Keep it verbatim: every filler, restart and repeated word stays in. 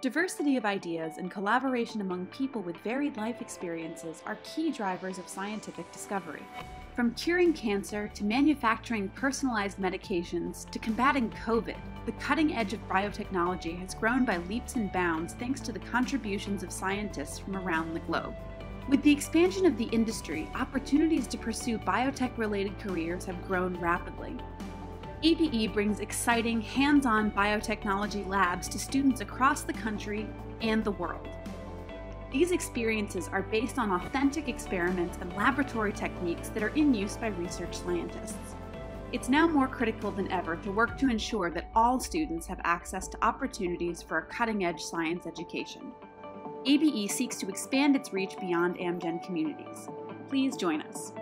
Diversity of ideas and collaboration among people with varied life experiences are key drivers of scientific discovery. From curing cancer to manufacturing personalized medications to combating COVID, the cutting edge of biotechnology has grown by leaps and bounds thanks to the contributions of scientists from around the globe. With the expansion of the industry, opportunities to pursue biotech-related careers have grown rapidly. A B E brings exciting, hands-on biotechnology labs to students across the country and the world. These experiences are based on authentic experiments and laboratory techniques that are in use by research scientists. It's now more critical than ever to work to ensure that all students have access to opportunities for a cutting-edge science education. A B E seeks to expand its reach beyond Amgen communities. Please join us.